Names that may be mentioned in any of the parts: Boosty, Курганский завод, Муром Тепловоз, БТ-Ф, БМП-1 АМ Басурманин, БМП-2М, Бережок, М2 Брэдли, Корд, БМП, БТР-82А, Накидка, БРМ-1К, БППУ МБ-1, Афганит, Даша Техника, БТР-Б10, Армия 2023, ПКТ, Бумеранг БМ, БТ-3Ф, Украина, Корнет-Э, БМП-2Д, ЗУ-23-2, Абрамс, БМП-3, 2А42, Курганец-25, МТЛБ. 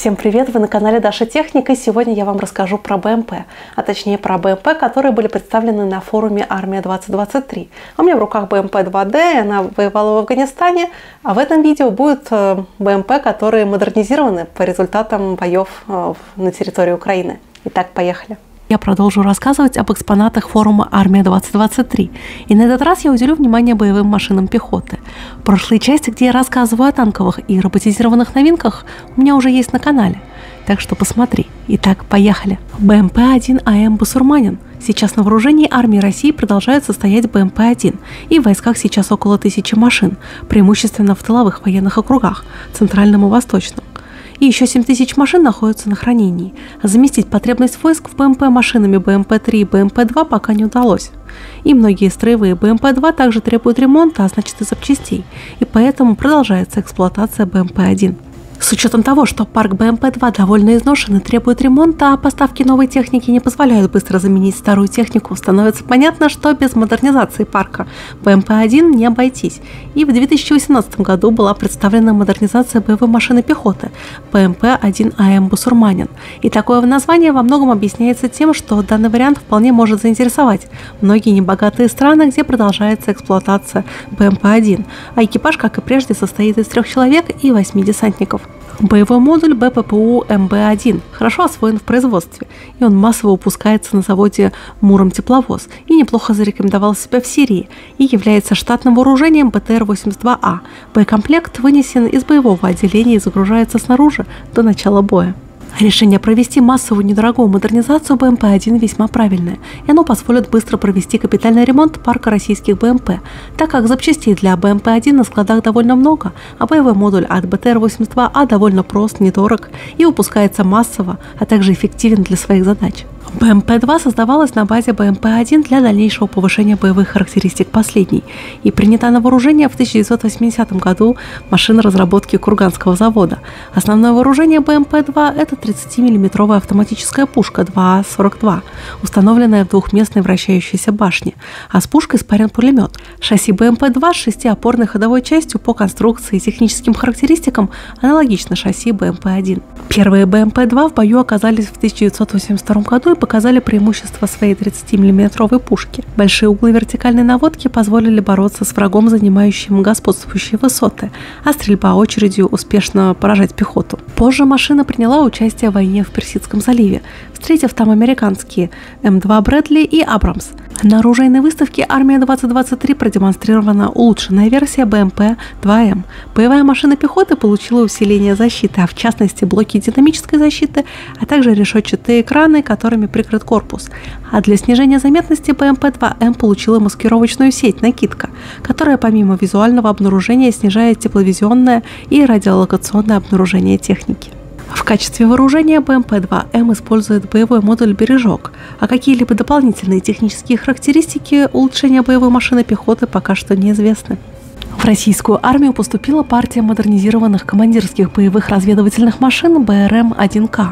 Всем привет! Вы на канале Даша Техника, и сегодня я вам расскажу про БМП, а точнее про БМП, которые были представлены на форуме Армия 2023. У меня в руках БМП-2Д, она воевала в Афганистане, а в этом видео будут БМП, которые модернизированы по результатам боев на территории Украины. Итак, поехали! Я продолжу рассказывать об экспонатах форума «Армия 2023». И на этот раз я уделю внимание боевым машинам пехоты. Прошлые части, где я рассказываю о танковых и роботизированных новинках, у меня уже есть на канале. Так что посмотри. Итак, поехали. БМП-1 АМ Басурманин. Сейчас на вооружении армии России продолжает состоять БМП-1, и в войсках сейчас около 1000 машин, преимущественно в тыловых военных округах, центральном и восточном. И еще 7000 машин находятся на хранении. Заместить потребность войск в БМП машинами БМП-3 и БМП-2 пока не удалось. И многие строевые БМП-2 также требуют ремонта, а значит и запчастей. И поэтому продолжается эксплуатация БМП-1. С учетом того, что парк БМП-2 довольно изношен и требует ремонта, а поставки новой техники не позволяют быстро заменить старую технику, становится понятно, что без модернизации парка БМП-1 не обойтись. И в 2018 году была представлена модернизация боевой машины пехоты БМП-1 АМ Басурманин. И такое название во многом объясняется тем, что данный вариант вполне может заинтересовать многие небогатые страны, где продолжается эксплуатация БМП-1, а экипаж, как и прежде, состоит из 3 человек и 8 десантников. Боевой модуль БППУ МБ-1 хорошо освоен в производстве, и он массово выпускается на заводе Муром Тепловоз и неплохо зарекомендовал себя в Сирии и является штатным вооружением БТР-82А. Боекомплект вынесен из боевого отделения и загружается снаружи до начала боя. Решение провести массовую недорогую модернизацию БМП-1 весьма правильное, и оно позволит быстро провести капитальный ремонт парка российских БМП, так как запчастей для БМП-1 на складах довольно много, а боевой модуль от БТР-82А довольно прост, недорог и выпускается массово, а также эффективен для своих задач. БМП-2 создавалась на базе БМП-1 для дальнейшего повышения боевых характеристик последней и принята на вооружение в 1980 году машина разработки Курганского завода. Основное вооружение БМП-2 – это 30-мм автоматическая пушка 2А42, установленная в двухместной вращающейся башне, а с пушкой спарен пулемет. Шасси БМП-2 с 6-опорной ходовой частью по конструкции и техническим характеристикам аналогично шасси БМП-1. Первые БМП-2 в бою оказались в 1982 году и показали преимущество своей 30-мм пушки. Большие углы вертикальной наводки позволили бороться с врагом, занимающим господствующие высоты, а стрельба очередью успешно поражать пехоту. Позже машина приняла участие в войне в Персидском заливе, встретив там американские М2 Брэдли и Абрамс. На оружейной выставке «Армия 2023» продемонстрирована улучшенная версия БМП-2М. Боевая машина пехоты получила усиление защиты, а в частности блоки динамической защиты, а также решетчатые экраны, которыми прикрыт корпус. А для снижения заметности БМП-2М получила маскировочную сеть «Накидка», которая помимо визуального обнаружения снижает тепловизионное и радиолокационное обнаружение техники. В качестве вооружения БМП-2М использует боевой модуль «Бережок», а какие-либо дополнительные технические характеристики улучшения боевой машины пехоты пока что неизвестны. В российскую армию поступила партия модернизированных командирских боевых разведывательных машин БРМ-1К.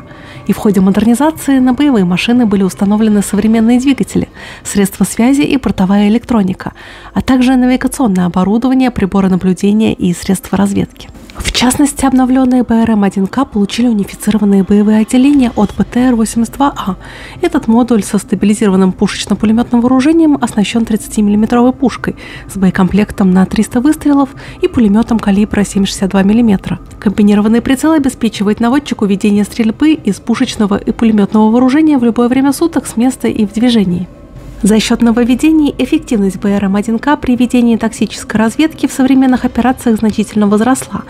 И в ходе модернизации на боевые машины были установлены современные двигатели, средства связи и бортовая электроника, а также навигационное оборудование, приборы наблюдения и средства разведки. В частности, обновленные БРМ-1К получили унифицированные боевые отделения от БТР-82А. Этот модуль со стабилизированным пушечно-пулеметным вооружением оснащен 30-мм пушкой с боекомплектом на 300 выстрелов и пулеметом калибра 7,62 мм. Комбинированный прицел обеспечивает наводчику ведение стрельбы из пушечного и пулеметного вооружения в любое время суток с места и в движении. За счет нововведений эффективность БРМ-1К при ведении тактической разведки в современных операциях значительно возросла.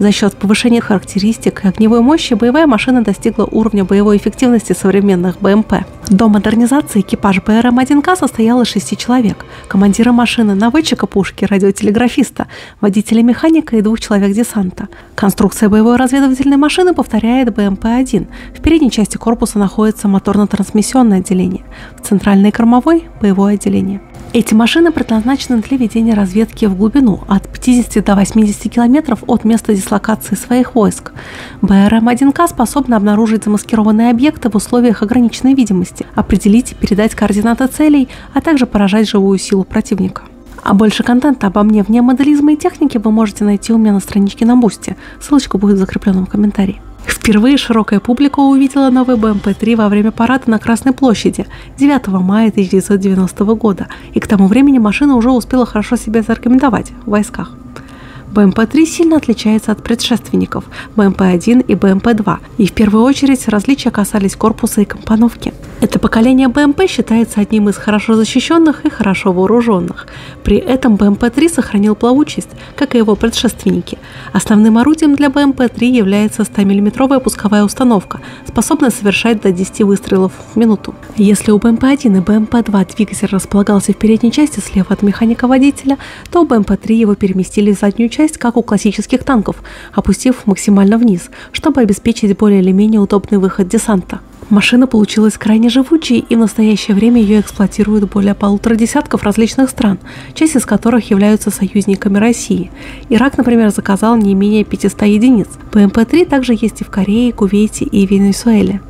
За счет повышения характеристик и огневой мощи боевая машина достигла уровня боевой эффективности современных БМП. До модернизации экипаж БРМ-1К состоял из 6 человек – командира машины, наводчика пушки, радиотелеграфиста, водителя-механика и 2 человек десанта. Конструкция боевой разведывательной машины повторяет БМП-1. В передней части корпуса находится моторно-трансмиссионное отделение, в центральной кормовой – боевое отделение. Эти машины предназначены для ведения разведки в глубину от 50 до 80 км от места дислокации своих войск. БРМ-1К способна обнаружить замаскированные объекты в условиях ограниченной видимости, определить и передать координаты целей, а также поражать живую силу противника. А больше контента обо мне вне моделизма и техники вы можете найти у меня на страничке на Boosty. Ссылочка будет закреплена в комментарии. Впервые широкая публика увидела новый БМП-3 во время парада на Красной площади 9 мая 1990 года, и к тому времени машина уже успела хорошо себя зарекомендовать в войсках. БМП-3 сильно отличается от предшественников БМП-1 и БМП-2, и в первую очередь различия касались корпуса и компоновки. Это поколение БМП считается одним из хорошо защищенных и хорошо вооруженных. При этом БМП-3 сохранил плавучесть, как и его предшественники. Основным орудием для БМП-3 является 100-мм пусковая установка, способная совершать до 10 выстрелов в минуту. Если у БМП-1 и БМП-2 двигатель располагался в передней части слева от механика-водителя, то у БМП-3 его переместили в заднюю часть, как у классических танков, опустив максимально вниз, чтобы обеспечить более или менее удобный выход десанта. Машина получилась крайне живучей, и в настоящее время ее эксплуатируют более 1,5 десятков различных стран, часть из которых являются союзниками России. Ирак, например, заказал не менее 500 единиц. БМП-3 также есть и в Корее, Кувейте и Венесуэле.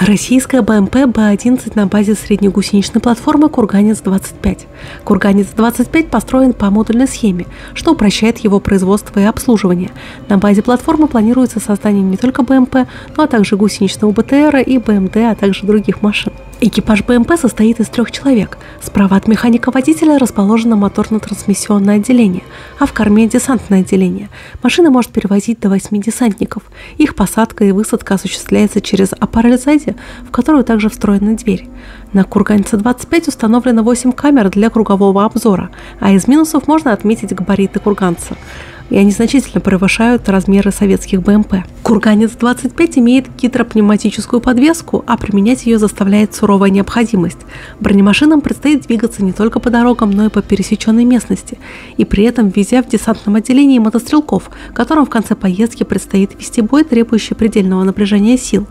Российская БМП-Б11 на базе среднегусеничной платформы «Курганец-25». «Курганец-25» построен по модульной схеме, что упрощает его производство и обслуживание. На базе платформы планируется создание не только БМП, но а также гусеничного БТРа и БМД, а также других машин. Экипаж БМП состоит из 3 человек. Справа от механика-водителя расположено моторно-трансмиссионное отделение, а в корме – десантное отделение. Машина может перевозить до 8 десантников. Их посадка и высадка осуществляется через аппарель сзади, в которую также встроена дверь. На «Курганце-25» установлено 8 камер для кругового обзора, а из минусов можно отметить габариты «Курганца», и они значительно превышают размеры советских БМП. «Курганец-25» имеет гидропневматическую подвеску, а применять ее заставляет суровая необходимость. Бронемашинам предстоит двигаться не только по дорогам, но и по пересеченной местности, и при этом везя в десантном отделении мотострелков, которым в конце поездки предстоит вести бой, требующий предельного напряжения сил.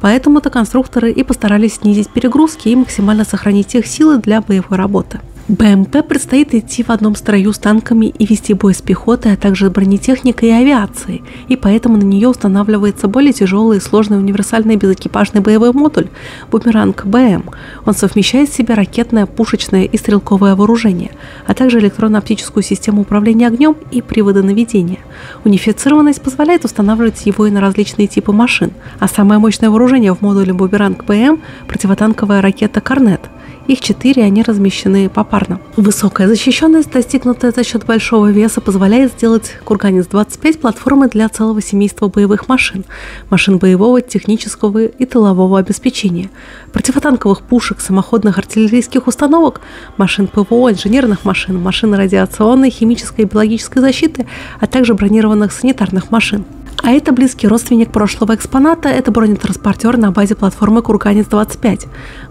Поэтому-то конструкторы и постарались снизить перегрузки и максимально сохранить их силы для боевой работы. БМП предстоит идти в одном строю с танками и вести бой с пехотой, а также бронетехникой и авиацией, и поэтому на нее устанавливается более тяжелый и сложный универсальный безэкипажный боевой модуль «Бумеранг БМ». Он совмещает в себе ракетное, пушечное и стрелковое вооружение, а также электронно-оптическую систему управления огнем и приводы наведения. Унифицированность позволяет устанавливать его и на различные типы машин, а самое мощное вооружение в модуле «Бумеранг БМ» – противотанковая ракета «Корнет». Их 4, они размещены попарно. Высокая защищенность, достигнутая за счет большого веса, позволяет сделать «Курганец-25» платформой для целого семейства боевых машин. Машин боевого, технического и тылового обеспечения, противотанковых пушек, самоходных артиллерийских установок, машин ПВО, инженерных машин, машин радиационной, химической и биологической защиты, а также бронированных санитарных машин. А это близкий родственник прошлого экспоната – это бронетранспортер на базе платформы «Курганец-25».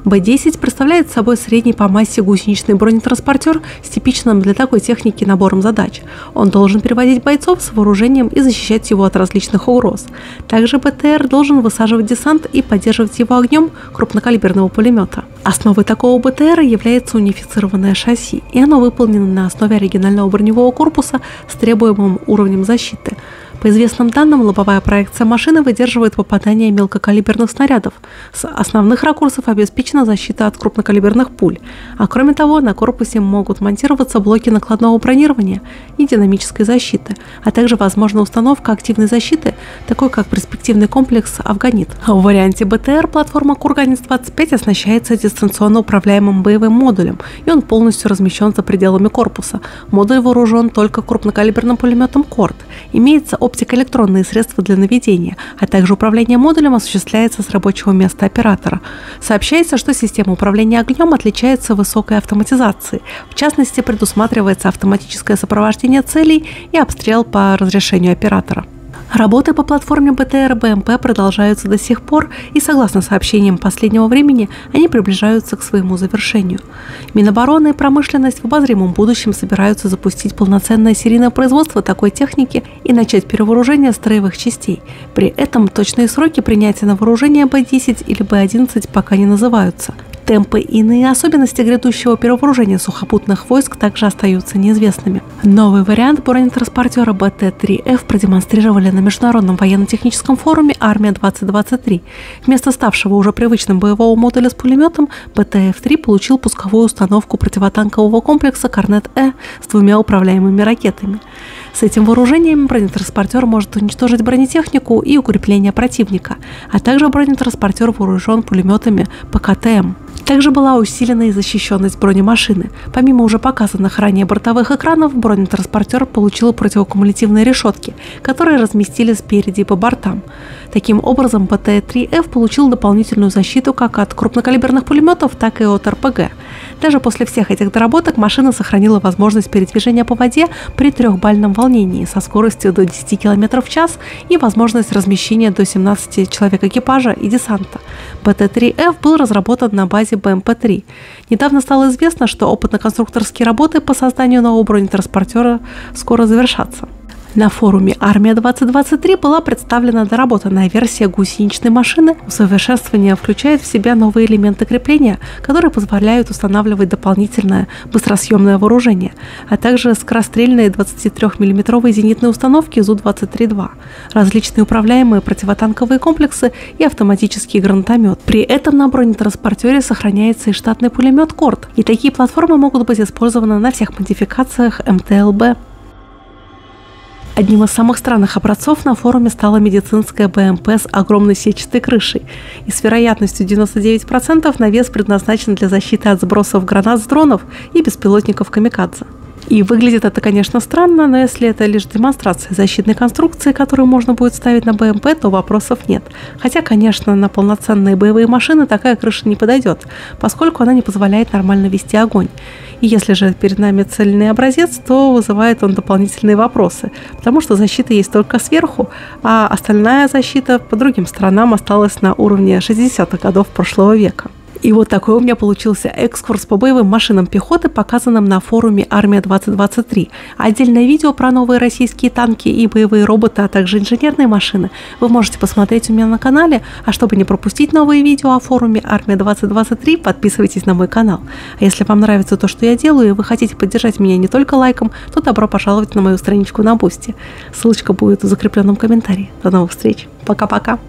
Б-10 представляет собой средний по массе гусеничный бронетранспортер с типичным для такой техники набором задач. Он должен переводить бойцов с вооружением и защищать его от различных угроз. Также БТР должен высаживать десант и поддерживать его огнем крупнокалиберного пулемета. Основой такого БТР является унифицированное шасси, и оно выполнено на основе оригинального броневого корпуса с требуемым уровнем защиты. По известным данным, лобовая проекция машины выдерживает попадание мелкокалиберных снарядов. С основных ракурсов обеспечена защита от крупнокалиберных пуль. А кроме того, на корпусе могут монтироваться блоки накладного бронирования и динамической защиты, а также возможна установка активной защиты, такой как перспективный комплекс «Афганит». В варианте БТР платформа «Курганец-25» оснащается дистанционно управляемым боевым модулем, и он полностью размещен за пределами корпуса. Модуль вооружен только крупнокалиберным пулеметом «Корд». Имеется оптико-электронные средства для наведения, а также управление модулем осуществляется с рабочего места оператора. Сообщается, что система управления огнем отличается высокой автоматизацией. В частности, предусматривается автоматическое сопровождение целей и обстрел по разрешению оператора. Работы по платформе БТР-БМП продолжаются до сих пор, и, согласно сообщениям последнего времени, они приближаются к своему завершению. Минобороны и промышленность в обозримом будущем собираются запустить полноценное серийное производство такой техники и начать перевооружение строевых частей. При этом точные сроки принятия на вооружение Б-10 или Б-11 пока не называются. Темпы и иные особенности грядущего перевооружения сухопутных войск также остаются неизвестными. Новый вариант бронетранспортера БТ-3Ф продемонстрировали на Международном военно-техническом форуме «Армия 2023». Вместо ставшего уже привычным боевого модуля с пулеметом, БТ-3 получил пусковую установку противотанкового комплекса «Корнет-Э» с 2 управляемыми ракетами. С этим вооружением бронетранспортер может уничтожить бронетехнику и укрепление противника, а также бронетранспортер вооружен пулеметами ПКТ. Также была усилена и защищенность бронемашины. Помимо уже показанных ранее бортовых экранов, бронетранспортер получил противокумулятивные решетки, которые разместили спереди и по бортам. Таким образом, БТ-3Ф получил дополнительную защиту как от крупнокалиберных пулеметов, так и от РПГ. Даже после всех этих доработок машина сохранила возможность передвижения по воде при трехбальном волнении со скоростью до 10 км в час и возможность размещения до 17 человек экипажа и десанта. БТ-3Ф был разработан на базе БМП-3. Недавно стало известно, что опытно-конструкторские работы по созданию нового бронетранспортера скоро завершатся. На форуме «Армия 2023» была представлена доработанная версия гусеничной машины. Усовершенствование включает в себя новые элементы крепления, которые позволяют устанавливать дополнительное быстросъемное вооружение, а также скорострельные 23-мм зенитные установки ЗУ-23-2, различные управляемые противотанковые комплексы и автоматический гранатомет. При этом на бронетранспортере сохраняется и штатный пулемет «Корд», и такие платформы могут быть использованы на всех модификациях МТЛБ. Одним из самых странных образцов на форуме стала медицинская БМП с огромной сетчатой крышей и с вероятностью 99% навес предназначен для защиты от сбросов гранат с дронов и беспилотников камикадзе. И выглядит это, конечно, странно, но если это лишь демонстрация защитной конструкции, которую можно будет ставить на БМП, то вопросов нет. Хотя, конечно, на полноценные боевые машины такая крыша не подойдет, поскольку она не позволяет нормально вести огонь. И если же перед нами цельный образец, то вызывает он дополнительные вопросы, потому что защита есть только сверху, а остальная защита по другим сторонам осталась на уровне 60-х годов прошлого века. И вот такой у меня получился экскурс по боевым машинам пехоты, показанным на форуме «Армия 2023». Отдельное видео про новые российские танки и боевые роботы, а также инженерные машины вы можете посмотреть у меня на канале. А чтобы не пропустить новые видео о форуме «Армия 2023», подписывайтесь на мой канал. А если вам нравится то, что я делаю, и вы хотите поддержать меня не только лайком, то добро пожаловать на мою страничку на Boosty. Ссылочка будет в закрепленном комментарии. До новых встреч. Пока-пока.